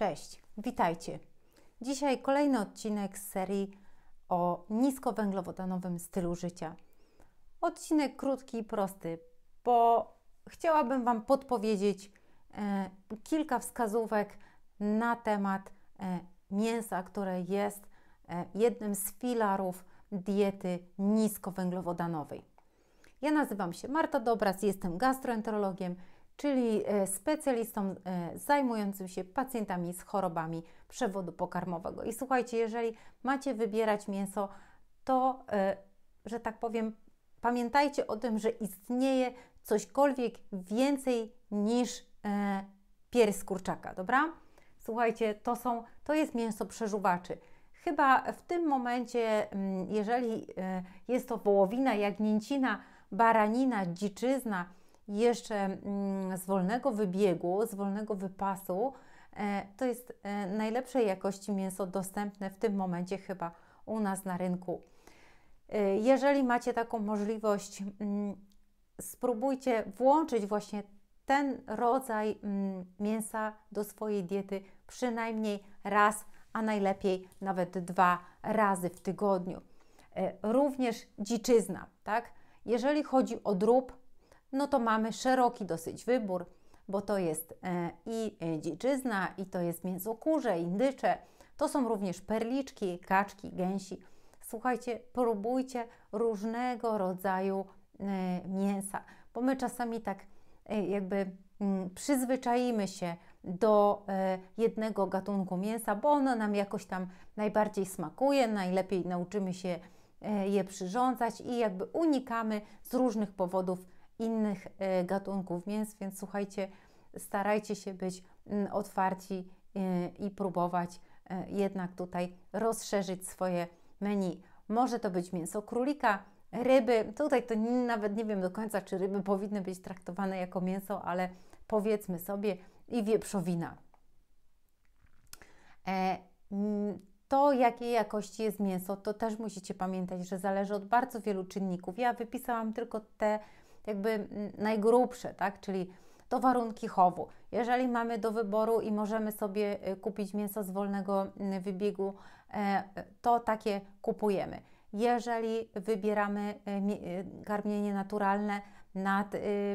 Cześć, witajcie. Dzisiaj kolejny odcinek z serii o niskowęglowodanowym stylu życia. Odcinek krótki i prosty, bo chciałabym Wam podpowiedzieć kilka wskazówek na temat mięsa, które jest jednym z filarów diety niskowęglowodanowej. Ja nazywam się Marta Dobras, jestem gastroenterologiem, czyli specjalistą zajmującym się pacjentami z chorobami przewodu pokarmowego. I słuchajcie, jeżeli macie wybierać mięso, to, że tak powiem, pamiętajcie o tym, że istnieje cośkolwiek więcej niż pierś z kurczaka, dobra? Słuchajcie, to jest mięso przeżuwaczy. Chyba w tym momencie, jeżeli jest to wołowina, jagnięcina, baranina, dziczyzna, jeszcze z wolnego wybiegu, z wolnego wypasu, to jest najlepszej jakości mięso dostępne w tym momencie chyba u nas na rynku. Jeżeli macie taką możliwość, spróbujcie włączyć właśnie ten rodzaj mięsa do swojej diety przynajmniej raz, a najlepiej nawet 2 razy w tygodniu. Również dziczyzna, tak? Jeżeli chodzi o drób, no to mamy szeroki dosyć wybór, bo to jest i dziczyzna, i to jest mięso kurze, indycze, to są również perliczki, kaczki, gęsi. Słuchajcie, próbujcie różnego rodzaju mięsa, bo my czasami tak jakby przyzwyczajimy się do jednego gatunku mięsa, bo ono nam jakoś tam najbardziej smakuje, najlepiej nauczymy się je przyrządzać i jakby unikamy z różnych powodów innych gatunków mięs, więc słuchajcie, starajcie się być otwarci i próbować jednak tutaj rozszerzyć swoje menu. Może to być mięso królika, ryby, tutaj to nawet nie wiem do końca, czy ryby powinny być traktowane jako mięso, ale powiedzmy sobie, i wieprzowina. To, jakiej jakości jest mięso, to też musicie pamiętać, że zależy od bardzo wielu czynników. Ja wypisałam tylko te jakby najgrubsze, tak? Czyli to warunki chowu. Jeżeli mamy do wyboru i możemy sobie kupić mięso z wolnego wybiegu, to takie kupujemy. Jeżeli wybieramy karmienie naturalne nad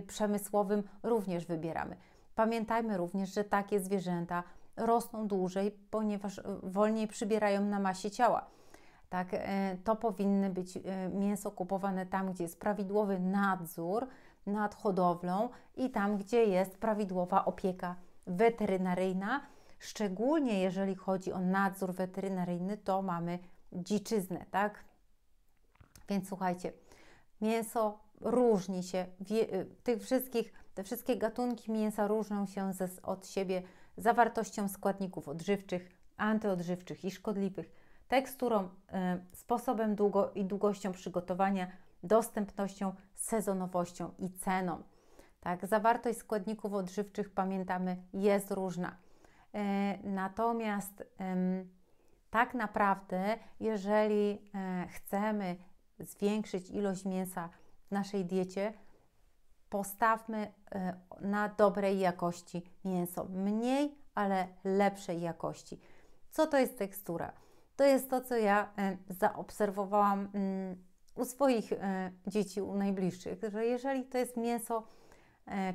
przemysłowym, również wybieramy. Pamiętajmy również, że takie zwierzęta rosną dłużej, ponieważ wolniej przybierają na masie ciała. Tak, to powinny być mięso kupowane tam, gdzie jest prawidłowy nadzór nad hodowlą i tam, gdzie jest prawidłowa opieka weterynaryjna. Szczególnie jeżeli chodzi o nadzór weterynaryjny, to mamy dziczyznę, tak? Więc słuchajcie, mięso różni się, te wszystkie gatunki mięsa różnią się od siebie zawartością składników odżywczych, antyodżywczych i szkodliwych, teksturą, sposobem i długością przygotowania, dostępnością, sezonowością i ceną. Tak, zawartość składników odżywczych, pamiętamy, jest różna. Natomiast tak naprawdę, jeżeli chcemy zwiększyć ilość mięsa w naszej diecie, postawmy na dobrej jakości mięso. Mniej, ale lepszej jakości. Co to jest tekstura? To jest to, co ja zaobserwowałam u swoich dzieci, u najbliższych, że jeżeli to jest mięso,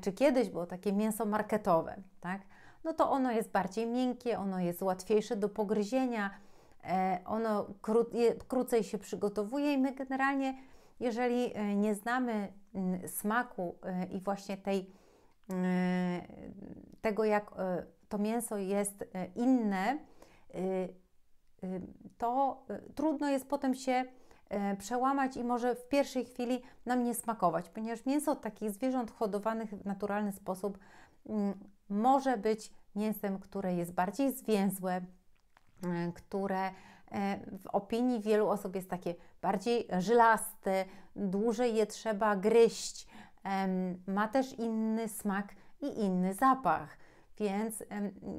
czy kiedyś było takie mięso marketowe, tak, no to ono jest bardziej miękkie, ono jest łatwiejsze do pogryzienia, ono krócej się przygotowuje i my generalnie, jeżeli nie znamy smaku i właśnie tego, jak to mięso jest inne, to trudno jest potem się przełamać i może w pierwszej chwili nam nie smakować, ponieważ mięso takich zwierząt hodowanych w naturalny sposób może być mięsem, które jest bardziej zwięzłe, które w opinii wielu osób jest takie bardziej żylaste, dłużej je trzeba gryźć, ma też inny smak i inny zapach. Więc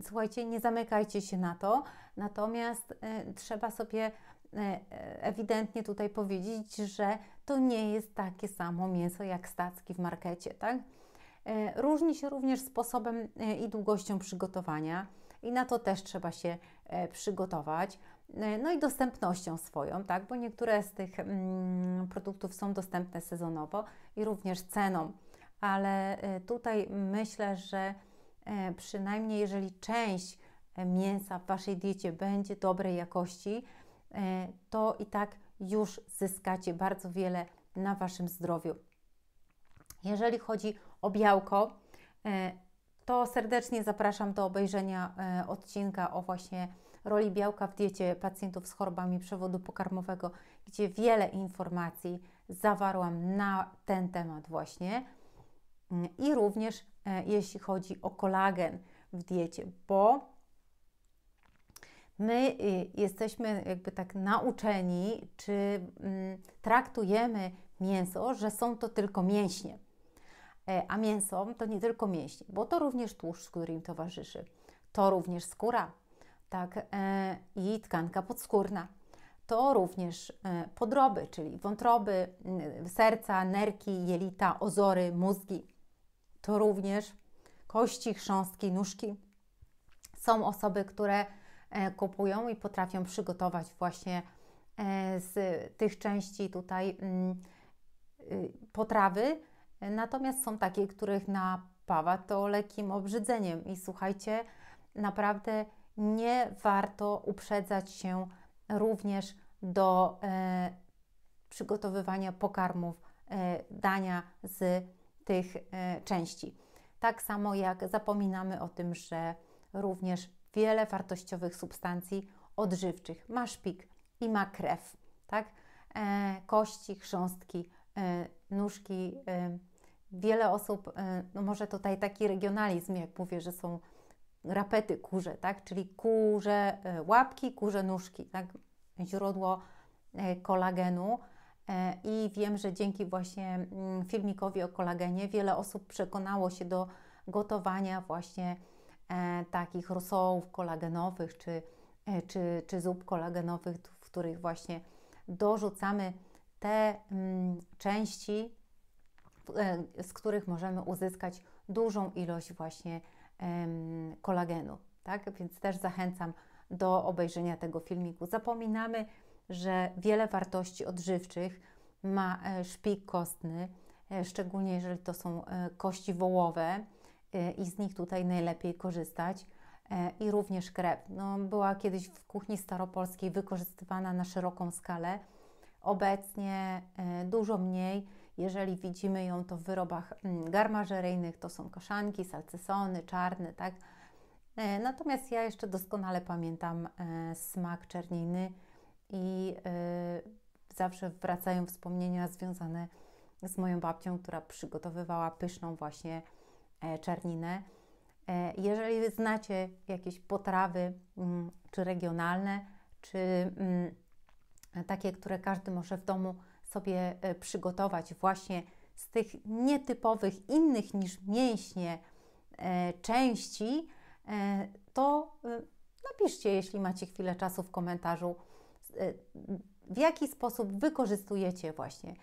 słuchajcie, nie zamykajcie się na to, natomiast trzeba sobie ewidentnie tutaj powiedzieć, że to nie jest takie samo mięso jak stacki w markecie, tak? Różni się również sposobem i długością przygotowania i na to też trzeba się przygotować. No i dostępnością swoją, tak? Bo niektóre z tych produktów są dostępne sezonowo i również ceną, ale tutaj myślę, że przynajmniej jeżeli część mięsa w Waszej diecie będzie dobrej jakości, to i tak już zyskacie bardzo wiele na Waszym zdrowiu. Jeżeli chodzi o białko, to serdecznie zapraszam do obejrzenia odcinka o właśnie roli białka w diecie pacjentów z chorobami przewodu pokarmowego, gdzie wiele informacji zawarłam na ten temat właśnie. I również jeśli chodzi o kolagen w diecie, bo my jesteśmy jakby tak nauczeni, czy traktujemy mięso, że są to tylko mięśnie. A mięso to nie tylko mięśnie, bo to również tłuszcz, który im towarzyszy. To również skóra, tak, i tkanka podskórna. To również podroby, czyli wątroby, serca, nerki, jelita, ozory, mózgi. To również kości, chrząstki, nóżki. Są osoby, które kupują i potrafią przygotować właśnie z tych części tutaj potrawy. Natomiast są takie, których napawa to lekkim obrzydzeniem. I słuchajcie, naprawdę nie warto uprzedzać się również do przygotowywania pokarmów, dania z tych części. Tak samo jak zapominamy o tym, że również wiele wartościowych substancji odżywczych ma szpik i ma krew, tak? Kości, chrząstki, nóżki. Wiele osób, no może tutaj taki regionalizm, jak mówię, że są rapety kurze, tak? Czyli kurze łapki, kurze nóżki, tak? Źródło kolagenu. I wiem, że dzięki właśnie filmikowi o kolagenie wiele osób przekonało się do gotowania właśnie takich rosołów kolagenowych czy zup kolagenowych, w których właśnie dorzucamy te części, z których możemy uzyskać dużą ilość właśnie kolagenu, tak? Więc też zachęcam do obejrzenia tego filmiku. Zapominamy, że wiele wartości odżywczych ma szpik kostny, szczególnie jeżeli to są kości wołowe i z nich tutaj najlepiej korzystać, i również krew. No, była kiedyś w kuchni staropolskiej wykorzystywana na szeroką skalę, obecnie dużo mniej. Jeżeli widzimy ją, to w wyrobach garmażeryjnych, to są kaszanki, salcesony, czarne, tak? Natomiast ja jeszcze doskonale pamiętam smak czerniny i zawsze wracają wspomnienia związane z moją babcią, która przygotowywała pyszną właśnie czerninę. Jeżeli znacie jakieś potrawy czy regionalne, czy takie, które każdy może w domu sobie przygotować właśnie z tych nietypowych, innych niż mięśnie części, to napiszcie, jeśli macie chwilę czasu, w komentarzu, w jaki sposób wykorzystujecie właśnie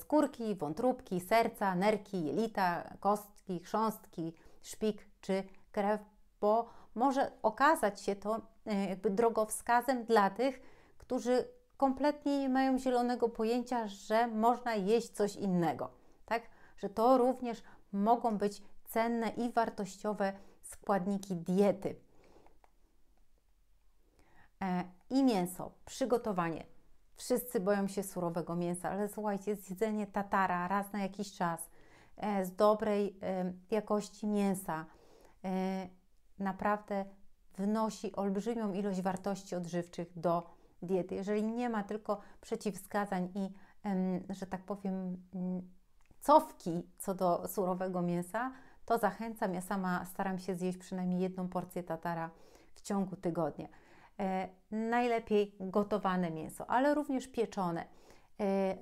skórki, wątróbki, serca, nerki, jelita, kostki, chrząstki, szpik czy krew, bo może okazać się to jakby drogowskazem dla tych, którzy kompletnie nie mają zielonego pojęcia, że można jeść coś innego, tak? Że to również mogą być cenne i wartościowe składniki diety. I mięso, przygotowanie. Wszyscy boją się surowego mięsa, ale słuchajcie, zjedzenie tatara raz na jakiś czas, z dobrej jakości mięsa, naprawdę wnosi olbrzymią ilość wartości odżywczych do diety. Jeżeli nie ma tylko przeciwwskazań i, że tak powiem, cofki co do surowego mięsa, to zachęcam. Ja sama staram się zjeść przynajmniej jedną porcję tatara w ciągu tygodnia. Najlepiej gotowane mięso, ale również pieczone.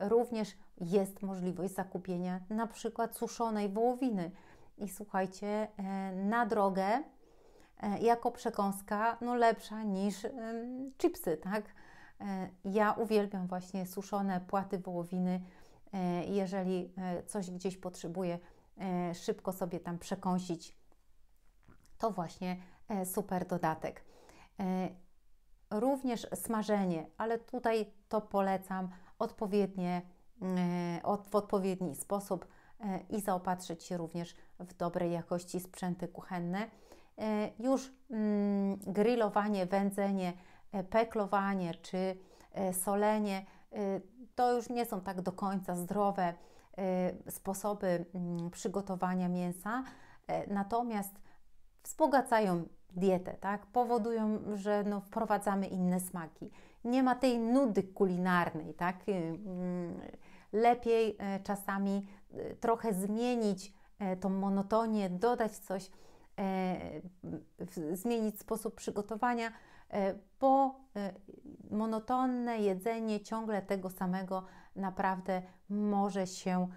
Również jest możliwość zakupienia na przykład suszonej wołowiny. I słuchajcie, na drogę jako przekąska, no lepsza niż chipsy, tak? Ja uwielbiam właśnie suszone płaty wołowiny. Jeżeli coś gdzieś potrzebuję szybko sobie tam przekąsić, to właśnie super dodatek. Również smażenie, ale tutaj to polecam w odpowiedni sposób i zaopatrzyć się również w dobrej jakości sprzęty kuchenne. Już grillowanie, wędzenie, peklowanie czy solenie to już nie są tak do końca zdrowe sposoby przygotowania mięsa, natomiast wzbogacają dietę, tak? Powodują, że no, wprowadzamy inne smaki. Nie ma tej nudy kulinarnej, tak? Lepiej czasami trochę zmienić tą monotonię, dodać coś, zmienić sposób przygotowania, bo monotonne jedzenie ciągle tego samego naprawdę może się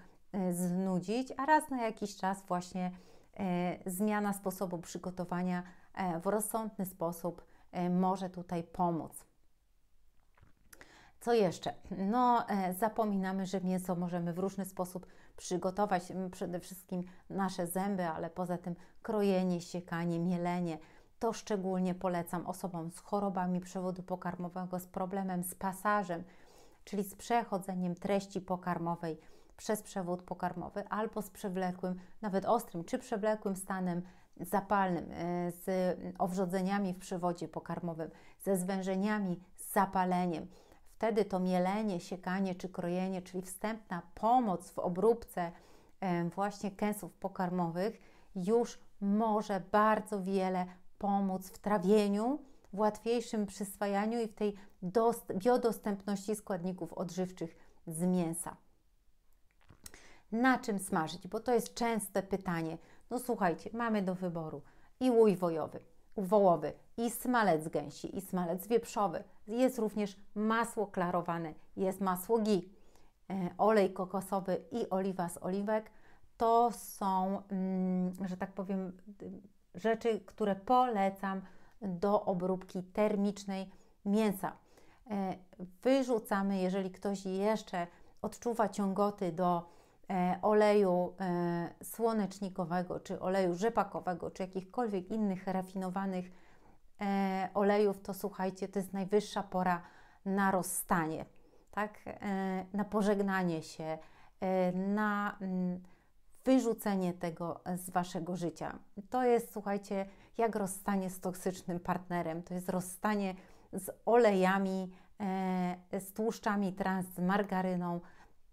znudzić, a raz na jakiś czas właśnie zmiana sposobu przygotowania w rozsądny sposób może tutaj pomóc. Co jeszcze? No, zapominamy, że mięso możemy w różny sposób przygotować. Przede wszystkim nasze zęby, ale poza tym krojenie, siekanie, mielenie. To szczególnie polecam osobom z chorobami przewodu pokarmowego, z problemem z pasażem, czyli z przechodzeniem treści pokarmowej przez przewód pokarmowy albo z przewlekłym, nawet ostrym czy przewlekłym stanem zapalnym, z owrzodzeniami w przewodzie pokarmowym, ze zwężeniami, z zapaleniem. Wtedy to mielenie, siekanie czy krojenie, czyli wstępna pomoc w obróbce właśnie kęsów pokarmowych już może bardzo wiele pomóc w trawieniu, w łatwiejszym przyswajaniu i w tej biodostępności składników odżywczych z mięsa. Na czym smażyć? Bo to jest częste pytanie. No słuchajcie, mamy do wyboru i łój wołowy, i smalec gęsi, i smalec wieprzowy. Jest również masło klarowane, jest masło ghee, olej kokosowy i oliwa z oliwek. To są, że tak powiem, rzeczy, które polecam do obróbki termicznej mięsa. Wyrzucamy, jeżeli ktoś jeszcze odczuwa ciągoty do oleju słonecznikowego, czy oleju rzepakowego, czy jakichkolwiek innych rafinowanych olejów, to słuchajcie, to jest najwyższa pora na rozstanie, tak? Na pożegnanie się, na wyrzucenie tego z Waszego życia. To jest, słuchajcie, jak rozstanie z toksycznym partnerem, to jest rozstanie z olejami, z tłuszczami trans, z margaryną.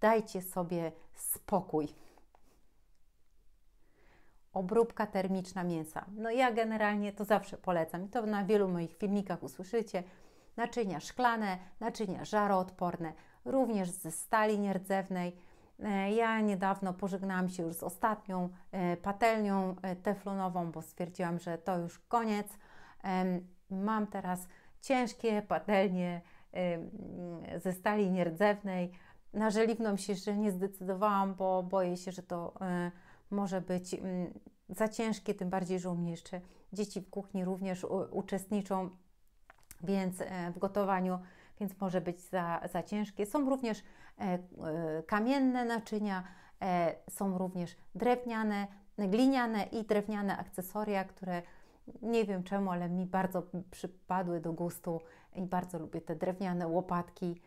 Dajcie sobie spokój. Obróbka termiczna mięsa. No ja generalnie to zawsze polecam i to na wielu moich filmikach usłyszycie. Naczynia szklane, naczynia żaroodporne, również ze stali nierdzewnej. Ja niedawno pożegnałam się już z ostatnią patelnią teflonową, bo stwierdziłam, że to już koniec. Mam teraz ciężkie patelnie ze stali nierdzewnej. Na żeliwną się jeszcze nie zdecydowałam, bo boję się, że to może być za ciężkie, tym bardziej, że u mnie jeszcze dzieci w kuchni również uczestniczą, więc w gotowaniu, więc może być za ciężkie. Są również kamienne naczynia, są również drewniane, gliniane i drewniane akcesoria, które nie wiem czemu, ale mi bardzo przypadły do gustu i bardzo lubię te drewniane łopatki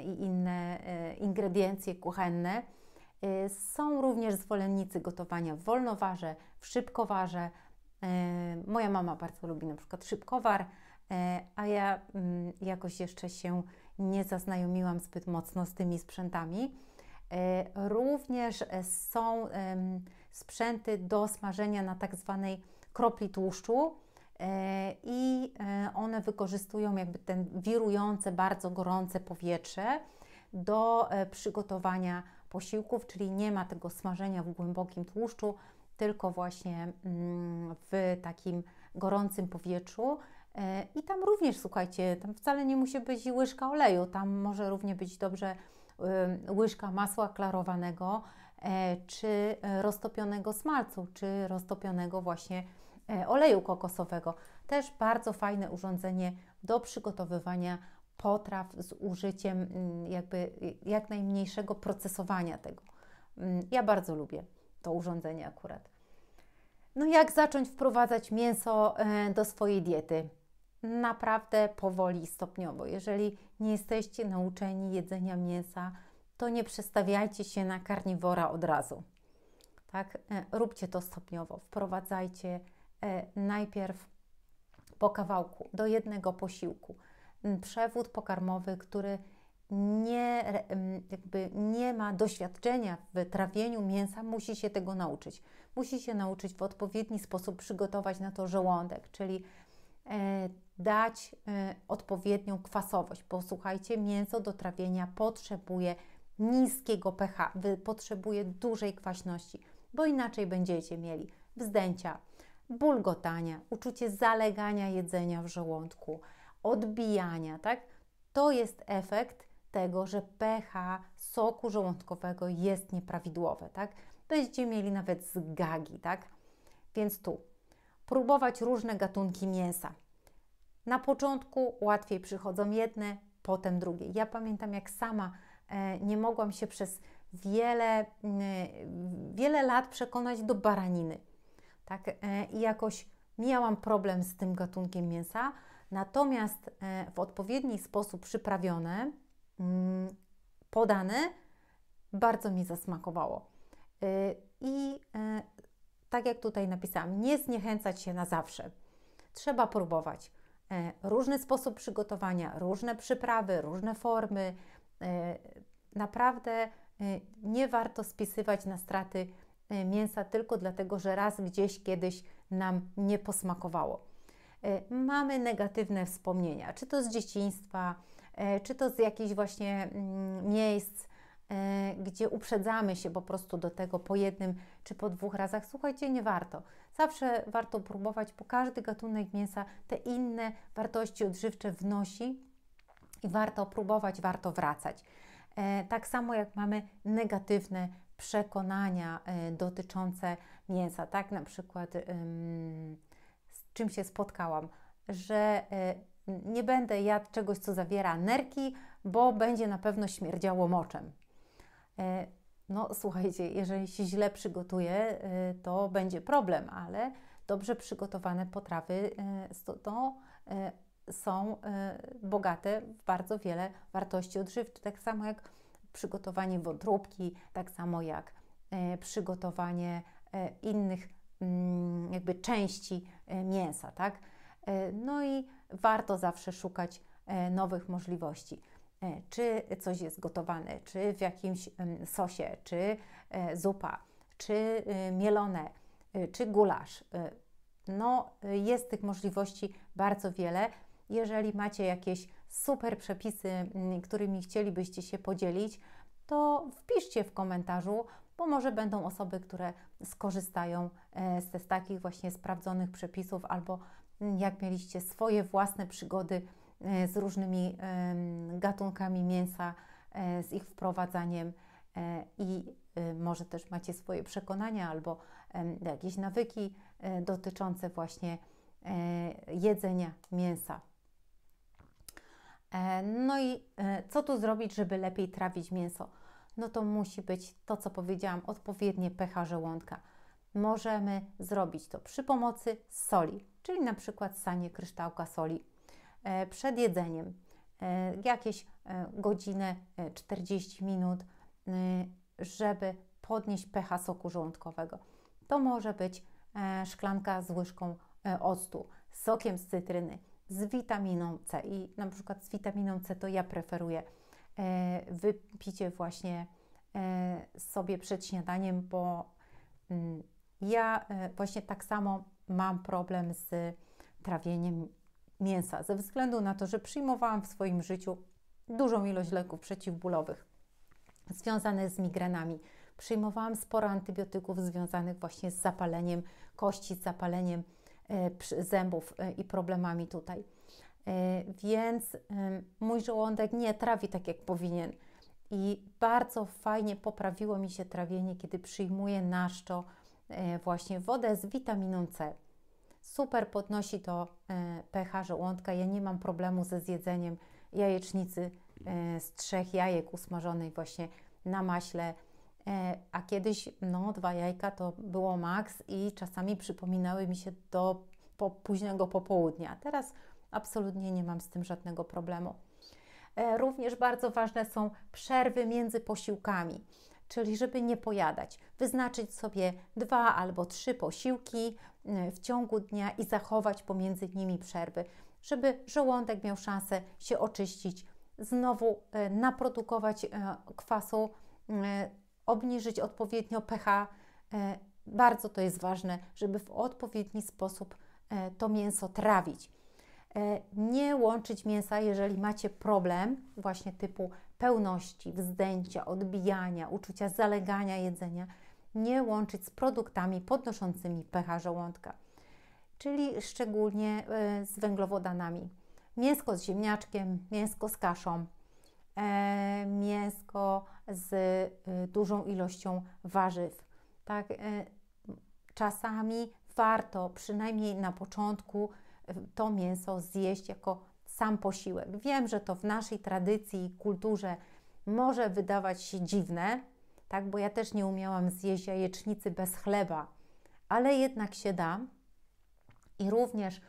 i inne ingrediencje kuchenne. Są również zwolennicy gotowania w wolnowarze, w szybkowarze. Moja mama bardzo lubi na przykład szybkowar, a ja jakoś jeszcze się nie zaznajomiłam zbyt mocno z tymi sprzętami. Również są sprzęty do smażenia na tak zwanej kropli tłuszczu i one wykorzystują jakby ten wirujące, bardzo gorące powietrze do przygotowania posiłków, czyli nie ma tego smażenia w głębokim tłuszczu, tylko właśnie w takim gorącym powietrzu. I tam również, słuchajcie, tam wcale nie musi być łyżka oleju, tam może również być dobrze łyżka masła klarowanego, czy roztopionego smalcu, czy roztopionego właśnie oleju kokosowego. Też bardzo fajne urządzenie do przygotowywania potraw z użyciem jakby jak najmniejszego procesowania tego. Ja bardzo lubię to urządzenie akurat. No jak zacząć wprowadzać mięso do swojej diety? Naprawdę powoli, stopniowo. Jeżeli nie jesteście nauczeni jedzenia mięsa, to nie przestawiajcie się na karniwora od razu. Tak? Róbcie to stopniowo. Wprowadzajcie najpierw po kawałku, do jednego posiłku. Przewód pokarmowy, który nie ma doświadczenia w trawieniu mięsa, musi się tego nauczyć. Musi się nauczyć w odpowiedni sposób przygotować na to żołądek, czyli dać odpowiednią kwasowość, bo słuchajcie, mięso do trawienia potrzebuje niskiego pH, potrzebuje dużej kwaśności, bo inaczej będziecie mieli wzdęcia, bulgotania, uczucie zalegania jedzenia w żołądku, odbijania, tak? To jest efekt tego, że pH soku żołądkowego jest nieprawidłowe, tak? Będziecie mieli nawet zgagi, tak? Więc tu próbować różne gatunki mięsa. Na początku łatwiej przychodzą jedne, potem drugie. Ja pamiętam, jak sama nie mogłam się przez wiele lat przekonać do baraniny. Tak? I jakoś miałam problem z tym gatunkiem mięsa, natomiast w odpowiedni sposób przyprawione, podane, bardzo mi zasmakowało. I tak jak tutaj napisałam, nie zniechęcać się na zawsze. Trzeba próbować. Różny sposób przygotowania, różne przyprawy, różne formy. Naprawdę nie warto spisywać na straty mięsa tylko dlatego, że raz gdzieś kiedyś nam nie posmakowało. Mamy negatywne wspomnienia, czy to z dzieciństwa, czy to z jakichś właśnie miejsc, gdzie uprzedzamy się po prostu do tego po jednym czy po dwóch razach. Słuchajcie, nie warto. Zawsze warto próbować, bo każdy gatunek mięsa te inne wartości odżywcze wnosi i warto próbować, warto wracać. Tak samo jak mamy negatywne przekonania dotyczące mięsa, tak na przykład z czym się spotkałam, że nie będę jadł czegoś, co zawiera nerki, bo będzie na pewno śmierdziało moczem. No słuchajcie, jeżeli się źle przygotuje, to będzie problem, ale dobrze przygotowane potrawy to są bogate w bardzo wiele wartości odżywczych. Tak samo jak przygotowanie wątróbki, tak samo jak przygotowanie innych jakby części mięsa, tak? No i warto zawsze szukać nowych możliwości. Czy coś jest gotowane, czy w jakimś sosie, czy zupa, czy mielone, czy gulasz. No, jest tych możliwości bardzo wiele. Jeżeli macie jakieś super przepisy, którymi chcielibyście się podzielić, to wpiszcie w komentarzu, bo może będą osoby, które skorzystają z takich właśnie sprawdzonych przepisów, albo jak mieliście swoje własne przygody z różnymi gatunkami mięsa, z ich wprowadzaniem i może też macie swoje przekonania albo jakieś nawyki dotyczące właśnie jedzenia mięsa. No i co tu zrobić, żeby lepiej trawić mięso? No to musi być to, co powiedziałam, odpowiednie pH żołądka. Możemy zrobić to przy pomocy soli, czyli na przykład ssanie kryształka soli przed jedzeniem, jakieś godzinę, 40 minut, żeby podnieść pH soku żołądkowego. To może być szklanka z łyżką octu, sokiem z cytryny, z witaminą C i na przykład z witaminą C to ja preferuję wypicie właśnie sobie przed śniadaniem, bo ja właśnie tak samo mam problem z trawieniem mięsa, ze względu na to, że przyjmowałam w swoim życiu dużą ilość leków przeciwbólowych związanych z migrenami. Przyjmowałam sporo antybiotyków związanych właśnie z zapaleniem kości, z zapaleniem zębów i problemami tutaj. Więc mój żołądek nie trawi tak, jak powinien. I bardzo fajnie poprawiło mi się trawienie, kiedy przyjmuję na szczo właśnie wodę z witaminą C. Super podnosi to pH żołądka. Ja nie mam problemu ze zjedzeniem jajecznicy z 3 jajek usmażonej właśnie na maśle A kiedyś, no, 2 jajka to było maks i czasami przypominały mi się do późnego popołudnia. A teraz absolutnie nie mam z tym żadnego problemu. Również bardzo ważne są przerwy między posiłkami, czyli żeby nie pojadać. Wyznaczyć sobie 2 albo 3 posiłki w ciągu dnia i zachować pomiędzy nimi przerwy, żeby żołądek miał szansę się oczyścić, znowu naprodukować kwasu, obniżyć odpowiednio pH. Bardzo to jest ważne, żeby w odpowiedni sposób to mięso trawić. Nie łączyć mięsa, jeżeli macie problem właśnie typu pełności, wzdęcia, odbijania, uczucia zalegania jedzenia. Nie łączyć z produktami podnoszącymi pH żołądka, czyli szczególnie z węglowodanami. Mięsko z ziemniaczkiem, mięsko z kaszą, mięsko z dużą ilością warzyw. Tak, czasami warto przynajmniej na początku to mięso zjeść jako sam posiłek. Wiem, że to w naszej tradycji i kulturze może wydawać się dziwne, tak, bo ja też nie umiałam zjeść jajecznicy bez chleba, ale jednak się da. I również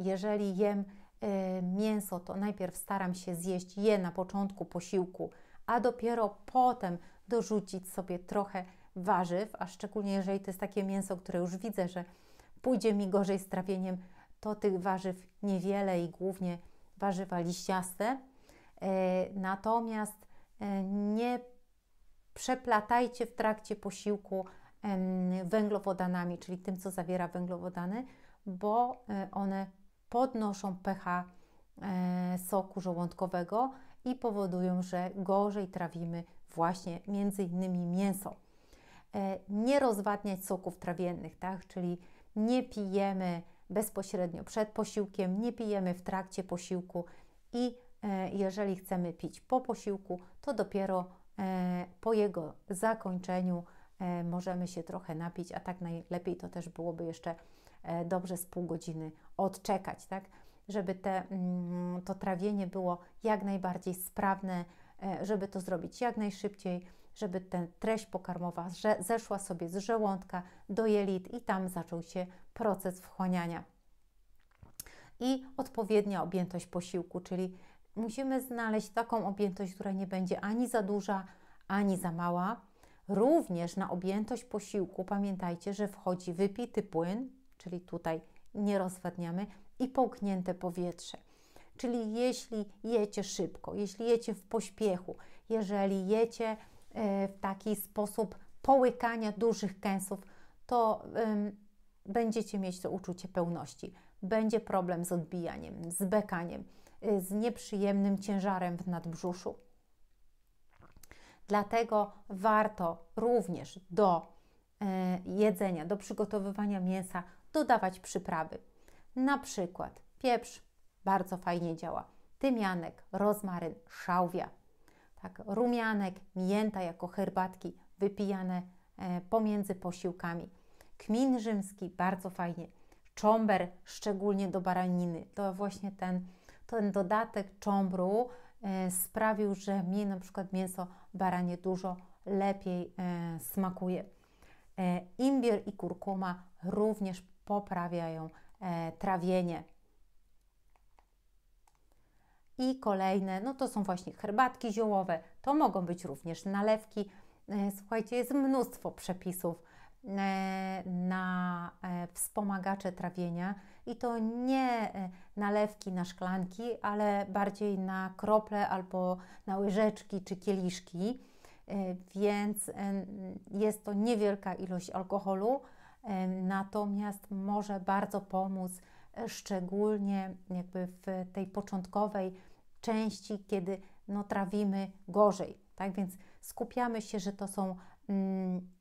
jeżeli jem mięso, to najpierw staram się zjeść je na początku posiłku, a dopiero potem dorzucić sobie trochę warzyw, a szczególnie jeżeli to jest takie mięso, które już widzę, że pójdzie mi gorzej z trawieniem, to tych warzyw niewiele i głównie warzywa liściaste. Natomiast nie przeplatajcie w trakcie posiłku węglowodanami, czyli tym, co zawiera węglowodany, bo one podnoszą pH soku żołądkowego i powodują, że gorzej trawimy właśnie między innymi mięso. Nie rozwadniać soków trawiennych, tak? Czyli nie pijemy bezpośrednio przed posiłkiem, nie pijemy w trakcie posiłku i jeżeli chcemy pić po posiłku, to dopiero po jego zakończeniu możemy się trochę napić, a tak najlepiej to też byłoby jeszcze dobrze z pół godziny odczekać, tak? Żeby to trawienie było jak najbardziej sprawne, żeby to zrobić jak najszybciej, żeby ta treść pokarmowa zeszła sobie z żołądka do jelit i tam zaczął się proces wchłaniania. I odpowiednia objętość posiłku, czyli musimy znaleźć taką objętość, która nie będzie ani za duża, ani za mała. Również na objętość posiłku pamiętajcie, że wchodzi wypity płyn, czyli tutaj nie rozwadniamy, i połknięte powietrze. Czyli jeśli jecie szybko, jeśli jecie w pośpiechu, jeżeli jecie w taki sposób połykania dużych kęsów, to będziecie mieć to uczucie pełności. Będzie problem z odbijaniem, z bekaniem, z nieprzyjemnym ciężarem w nadbrzuszu. Dlatego warto również do jedzenia, do przygotowywania mięsa dodawać przyprawy. Na przykład pieprz bardzo fajnie działa, tymianek, rozmaryn, szałwia. Tak, rumianek, mięta jako herbatki wypijane pomiędzy posiłkami. Kmin rzymski bardzo fajnie. Cząber szczególnie do baraniny. To właśnie ten dodatek cząbru sprawił, że mi na przykład mięso baranie dużo lepiej smakuje. Imbier i kurkuma również poprawiają trawienie. I kolejne, no to są właśnie herbatki ziołowe, to mogą być również nalewki. Słuchajcie, jest mnóstwo przepisów na wspomagacze trawienia i to nie nalewki na szklanki, ale bardziej na krople albo na łyżeczki czy kieliszki, więc jest to niewielka ilość alkoholu, natomiast może bardzo pomóc szczególnie jakby w tej początkowej części, kiedy no, trawimy gorzej. Tak więc skupiamy się, że to są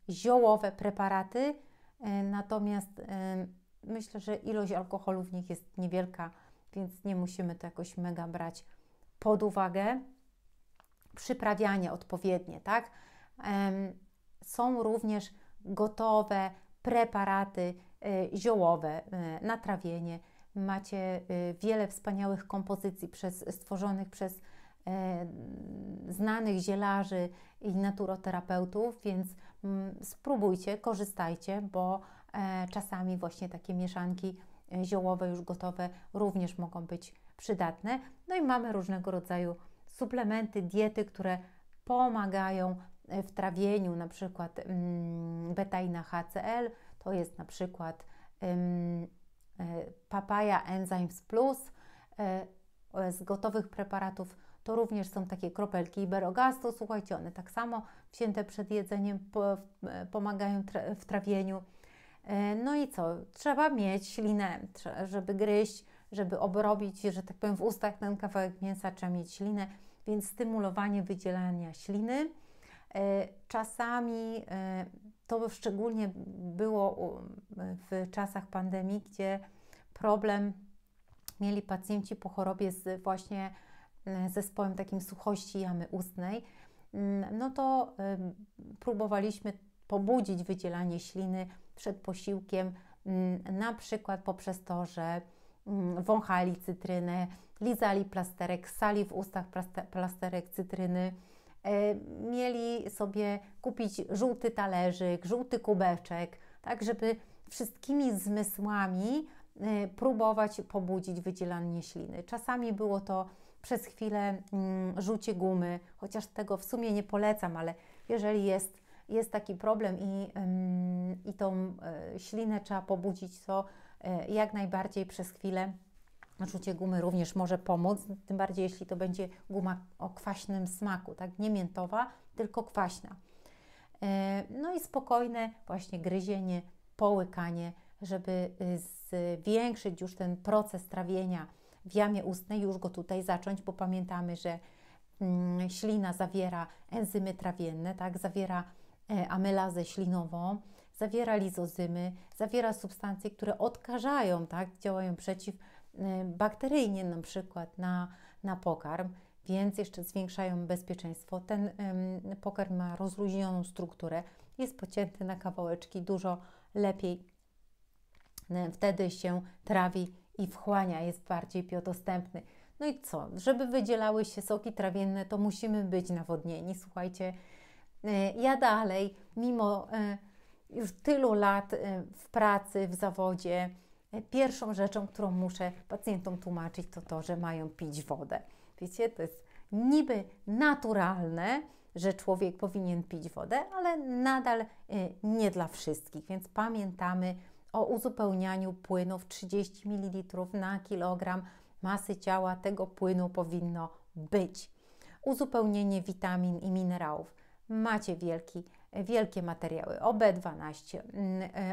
ziołowe preparaty, natomiast myślę, że ilość alkoholu w nich jest niewielka, więc nie musimy to jakoś mega brać pod uwagę. Przyprawianie odpowiednie, tak? Są również gotowe preparaty ziołowe na trawienie. Macie wiele wspaniałych kompozycji stworzonych przez znanych zielarzy i naturoterapeutów, więc spróbujcie, korzystajcie, bo czasami właśnie takie mieszanki ziołowe już gotowe również mogą być przydatne. No i mamy różnego rodzaju suplementy, diety, które pomagają w trawieniu, na przykład betaina HCl, to jest na przykład papaja Enzymes Plus. Z gotowych preparatów to również są takie kropelki Iberogastu, słuchajcie, one tak samo wzięte przed jedzeniem pomagają w trawieniu. No i co? Trzeba mieć ślinę, żeby gryźć, żeby obrobić, że tak powiem, w ustach ten kawałek mięsa, trzeba mieć ślinę, więc stymulowanie wydzielania śliny. Czasami to szczególnie było w czasach pandemii, gdzie problem mieli pacjenci po chorobie z właśnie zespołem takim suchości jamy ustnej, no to próbowaliśmy pobudzić wydzielanie śliny przed posiłkiem, na przykład poprzez to, że wąchali cytrynę, lizali plasterek, ssali w ustach plasterek cytryny, mieli sobie kupić żółty talerzyk, żółty kubeczek, tak żeby wszystkimi zmysłami próbować pobudzić wydzielanie śliny. Czasami było to przez chwilę rzucie gumy, chociaż tego w sumie nie polecam, ale jeżeli jest taki problem i tą ślinę trzeba pobudzić, to jak najbardziej przez chwilę rzucie gumy również może pomóc, tym bardziej jeśli to będzie guma o kwaśnym smaku, tak? Nie miętowa, tylko kwaśna. No i spokojne właśnie gryzienie, połykanie, żeby zwiększyć już ten proces trawienia w jamie ustnej, już go tutaj zacząć, bo pamiętamy, że ślina zawiera enzymy trawienne, tak? Zawiera amylazę ślinową, zawiera lizozymy, zawiera substancje, które odkażają, tak? Działają przeciwbakteryjnie na przykład na pokarm, więc jeszcze zwiększają bezpieczeństwo. Ten pokarm ma rozluźnioną strukturę, jest pocięty na kawałeczki, dużo lepiej wtedy się trawi i wchłania, jest bardziej biodostępny. No i co? Żeby wydzielały się soki trawienne, to musimy być nawodnieni. Słuchajcie, ja dalej, mimo już tylu lat w pracy, w zawodzie, pierwszą rzeczą, którą muszę pacjentom tłumaczyć, to to, że mają pić wodę. Wiecie, to jest niby naturalne, że człowiek powinien pić wodę, ale nadal nie dla wszystkich, więc pamiętamy o uzupełnianiu płynów. 30 ml na kilogram masy ciała tego płynu powinno być. Uzupełnienie witamin i minerałów. Macie wielkie materiały o B12,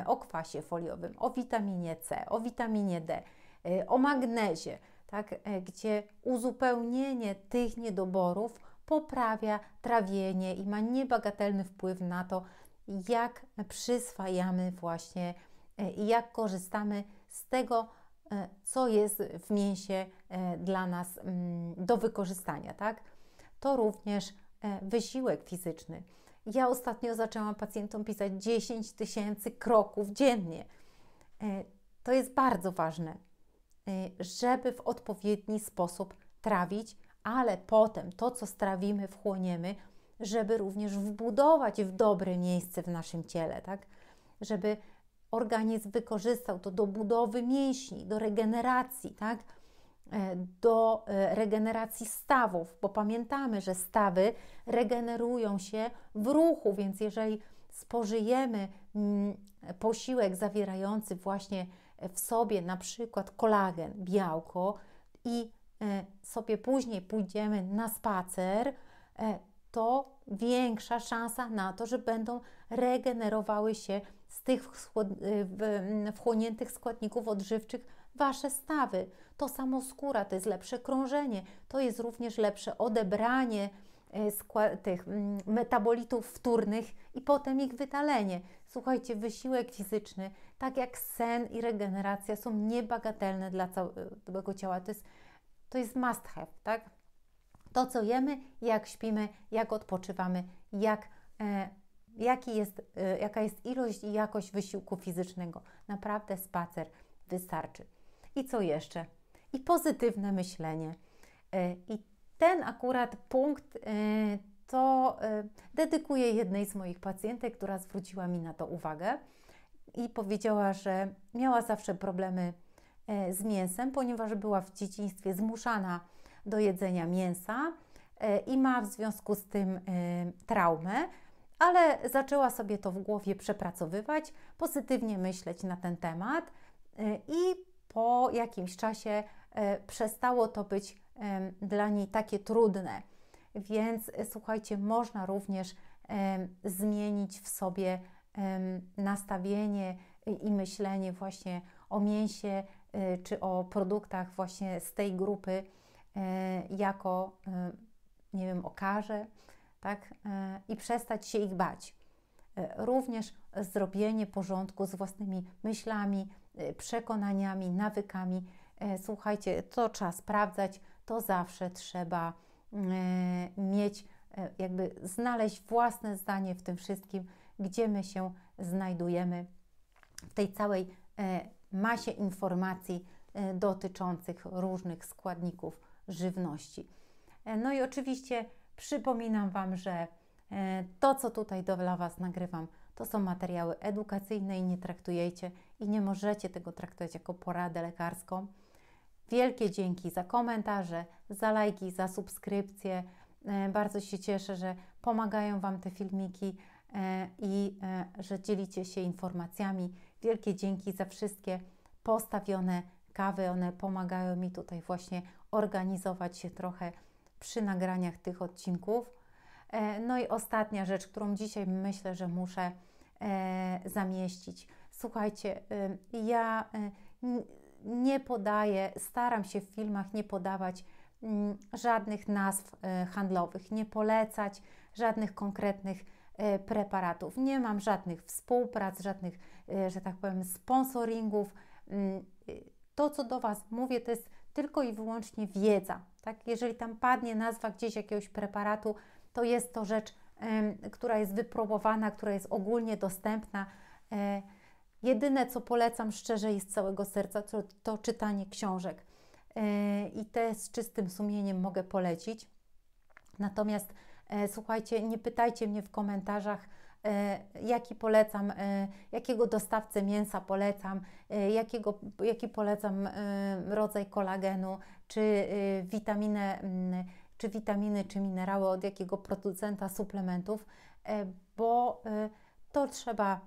o kwasie foliowym, o witaminie C, o witaminie D, o magnezie, tak, gdzie uzupełnienie tych niedoborów poprawia trawienie i ma niebagatelny wpływ na to, jak przyswajamy właśnie i jak korzystamy z tego, co jest w mięsie dla nas do wykorzystania, tak? To również wysiłek fizyczny. Ja ostatnio zaczęłam pacjentom pisać 10 000 kroków dziennie. To jest bardzo ważne, żeby w odpowiedni sposób trawić, ale potem to, co strawimy, wchłoniemy, żeby również wbudować w dobre miejsce w naszym ciele, tak? Żeby organizm wykorzystał to do budowy mięśni, do regeneracji, tak? Do regeneracji stawów, bo pamiętamy, że stawy regenerują się w ruchu, więc jeżeli spożyjemy posiłek zawierający właśnie w sobie na przykład kolagen, białko i sobie później pójdziemy na spacer, to większa szansa na to, że będą regenerowały się z tych wchłoniętych składników odżywczych wasze stawy. To samo skóra, to jest lepsze krążenie, to jest również lepsze odebranie tych metabolitów wtórnych i potem ich wydalenie. Słuchajcie, wysiłek fizyczny, tak jak sen i regeneracja, są niebagatelne dla całego ciała. To jest must have, tak? To, co jemy, jak śpimy, jak odpoczywamy, jaka jest ilość i jakość wysiłku fizycznego. Naprawdę spacer wystarczy. I co jeszcze? I pozytywne myślenie. I Ten akurat punkt to dedykuję jednej z moich pacjentek, która zwróciła mi na to uwagę i powiedziała, że miała zawsze problemy z mięsem, ponieważ była w dzieciństwie zmuszana do jedzenia mięsa i ma w związku z tym traumę, ale zaczęła sobie to w głowie przepracowywać, pozytywnie myśleć na ten temat i po jakimś czasie przestało to być dla niej takie trudne. Więc słuchajcie, można również zmienić w sobie nastawienie i myślenie właśnie o mięsie czy o produktach właśnie z tej grupy jako, nie wiem, o karze, tak? I przestać się ich bać. Również zrobienie porządku z własnymi myślami, przekonaniami, nawykami. Słuchajcie, to trzeba sprawdzać, to zawsze trzeba mieć, jakby znaleźć własne zdanie w tym wszystkim, gdzie my się znajdujemy w tej całej masie informacji dotyczących różnych składników żywności. No i oczywiście przypominam Wam, że to, co tutaj dla Was nagrywam, to są materiały edukacyjne i nie traktujecie i nie możecie tego traktować jako poradę lekarską. Wielkie dzięki za komentarze, za lajki, za subskrypcje. Bardzo się cieszę, że pomagają Wam te filmiki i że dzielicie się informacjami. Wielkie dzięki za wszystkie postawione kawy. One pomagają mi tutaj właśnie organizować się trochę przy nagraniach tych odcinków. No i ostatnia rzecz, którą dzisiaj myślę, że muszę zamieścić. Słuchajcie, ja nie podaję, staram się w filmach nie podawać żadnych nazw handlowych, nie polecać żadnych konkretnych preparatów. Nie mam żadnych współprac, żadnych, że tak powiem, sponsoringów. To, co do Was mówię, to jest tylko i wyłącznie wiedza. Tak? Jeżeli tam padnie nazwa gdzieś jakiegoś preparatu, to jest to rzecz, która jest wypróbowana, która jest ogólnie dostępna. Jedyne, co polecam szczerze i z całego serca, to czytanie książek. I te z czystym sumieniem mogę polecić. Natomiast słuchajcie, nie pytajcie mnie w komentarzach, jaki polecam, jakiego dostawcę mięsa polecam, jaki polecam rodzaj kolagenu, czy witaminę, czy witaminy, czy minerały, od jakiego producenta suplementów, bo to trzeba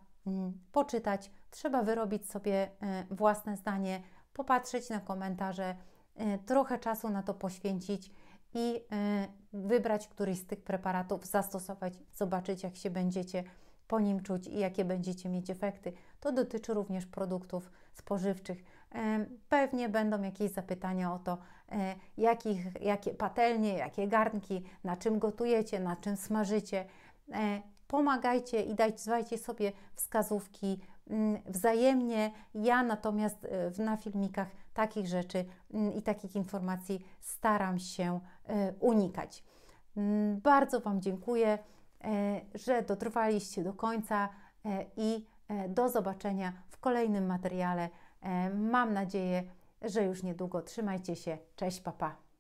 poczytać, trzeba wyrobić sobie własne zdanie, popatrzeć na komentarze, trochę czasu na to poświęcić i wybrać któryś z tych preparatów, zastosować, zobaczyć, jak się będziecie po nim czuć i jakie będziecie mieć efekty. To dotyczy również produktów spożywczych. Pewnie będą jakieś zapytania o to, jakie patelnie, jakie garnki, na czym gotujecie, na czym smażycie. Pomagajcie i dajcie sobie wskazówki wzajemnie. Ja natomiast na filmikach takich rzeczy i takich informacji staram się unikać. Bardzo Wam dziękuję, że dotrwaliście do końca i do zobaczenia w kolejnym materiale. Mam nadzieję, że już niedługo. Trzymajcie się. Cześć, pa, pa.